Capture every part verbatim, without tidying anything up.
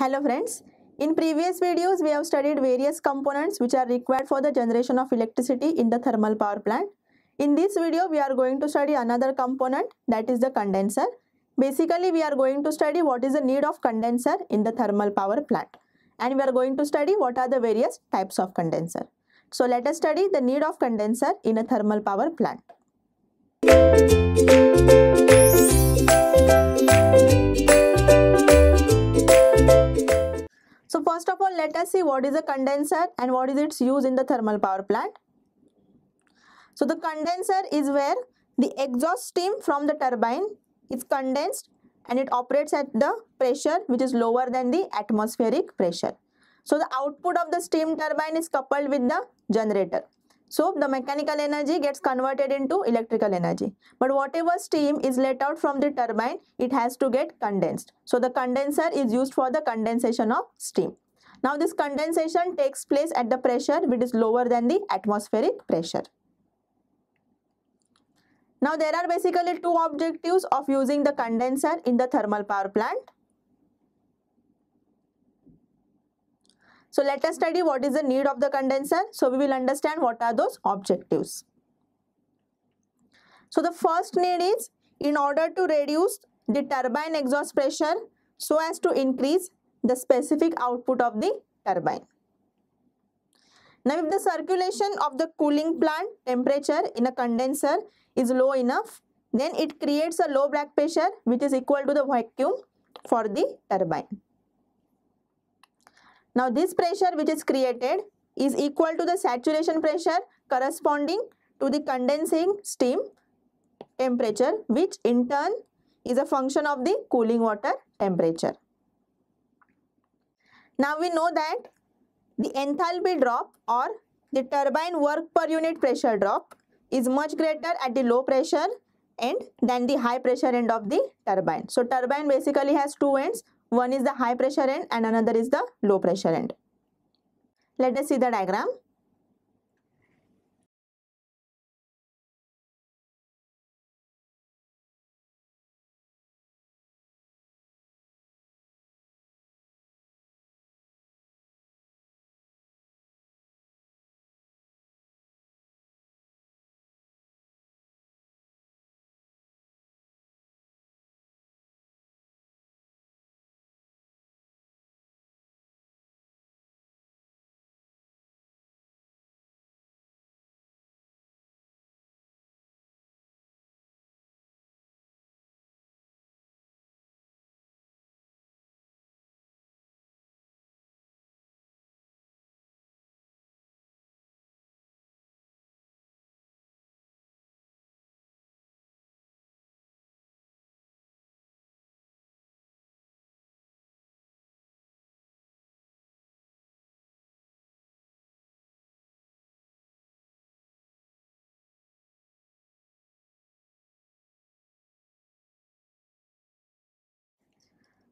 Hello friends, in previous videos we have studied various components which are required for the generation of electricity in the thermal power plant. In this video we are going to study another component, that is the condenser. Basically we are going to study what is the need of condenser in the thermal power plant, and we are going to study what are the various types of condenser. So let us study the need of condenser in a thermal power plant. So first of all, let us see what is a condenser and what is its use in the thermal power plant. So the condenser is where the exhaust steam from the turbine is condensed and it operates at the pressure which is lower than the atmospheric pressure. So the output of the steam turbine is coupled with the generator. So the mechanical energy gets converted into electrical energy. But whatever steam is let out from the turbine, it has to get condensed. So the condenser is used for the condensation of steam. Now this condensation takes place at the pressure which is lower than the atmospheric pressure. Now there are basically two objectives of using the condenser in the thermal power plant. So let us study what is the need of the condenser. So we will understand what are those objectives. So the first need is in order to reduce the turbine exhaust pressure so as to increase the specific output of the turbine. Now if the circulation of the cooling plant temperature in a condenser is low enough, then it creates a low back pressure which is equal to the vacuum for the turbine. Now this pressure which is created is equal to the saturation pressure corresponding to the condensing steam temperature, which in turn is a function of the cooling water temperature. Now we know that the enthalpy drop or the turbine work per unit pressure drop is much greater at the low pressure end than the high pressure end of the turbine. So turbine basically has two ends. One is the high pressure end and another is the low pressure end. Let us see the diagram.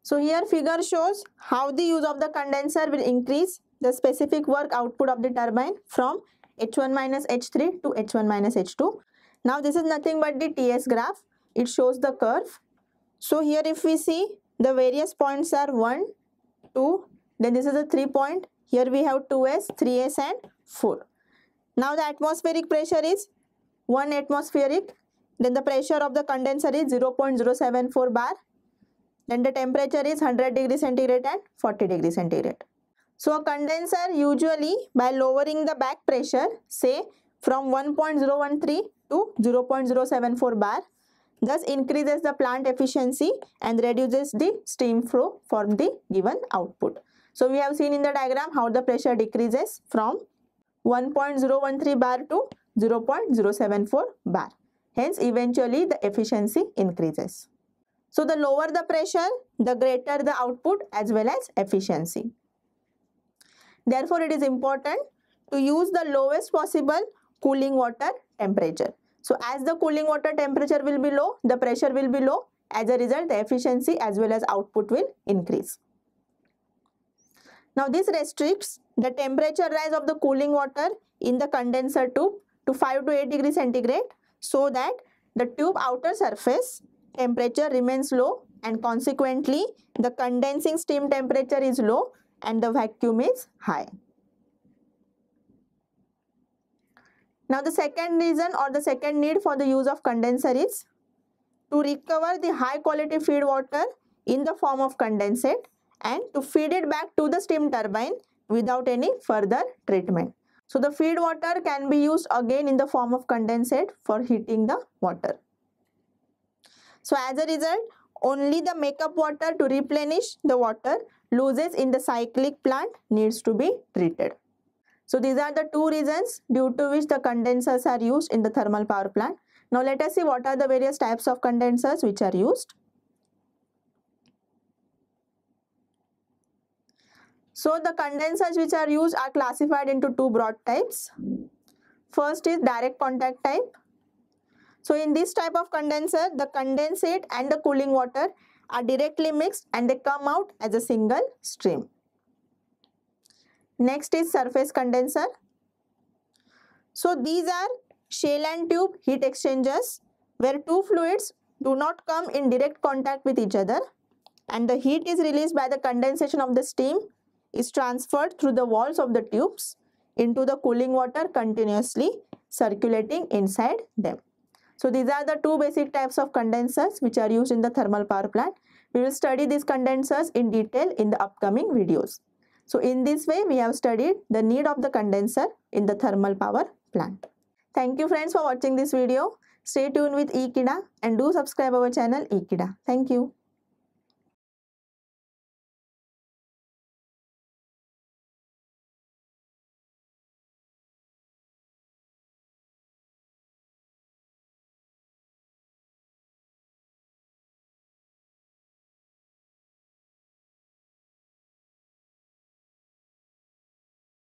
So here figure shows how the use of the condenser will increase the specific work output of the turbine from H one minus H three to H one minus H two. Now this is nothing but the T S graph. It shows the curve. So here if we see, the various points are one, two, then this is a three point. Here we have two S, three S and four. Now the atmospheric pressure is one atmospheric. Then the pressure of the condenser is zero point zero seven four bar. Then the temperature is one hundred degrees centigrade and forty degrees centigrade. So a condenser usually, by lowering the back pressure, say from one point zero one three to zero point zero seven four bar, thus increases the plant efficiency and reduces the steam flow for the given output. So we have seen in the diagram how the pressure decreases from one point zero one three bar to zero point zero seven four bar. Hence eventually the efficiency increases. So the lower the pressure, the greater the output as well as efficiency. Therefore, it is important to use the lowest possible cooling water temperature. So as the cooling water temperature will be low, the pressure will be low. As a result, the efficiency as well as output will increase. Now this restricts the temperature rise of the cooling water in the condenser tube to five to eight degrees centigrade so that the tube outer surface temperature remains low and consequently the condensing steam temperature is low and the vacuum is high. Now the second reason or the second need for the use of condenser is to recover the high quality feed water in the form of condensate and to feed it back to the steam turbine without any further treatment. So the feed water can be used again in the form of condensate for heating the water. So as a result, only the makeup water to replenish the water loses in the cyclic plant needs to be treated. So these are the two reasons due to which the condensers are used in the thermal power plant. Now let us see what are the various types of condensers which are used. So the condensers which are used are classified into two broad types. First is direct contact type. So in this type of condenser, the condensate and the cooling water are directly mixed and they come out as a single stream. Next is surface condenser. So these are shell and tube heat exchangers where two fluids do not come in direct contact with each other and the heat is released by the condensation of the steam is transferred through the walls of the tubes into the cooling water continuously circulating inside them. So these are the two basic types of condensers which are used in the thermal power plant. We will study these condensers in detail in the upcoming videos. So in this way we have studied the need of the condenser in the thermal power plant. Thank you friends for watching this video. Stay tuned with Ekeeda and do subscribe our channel Ekeeda. Thank you.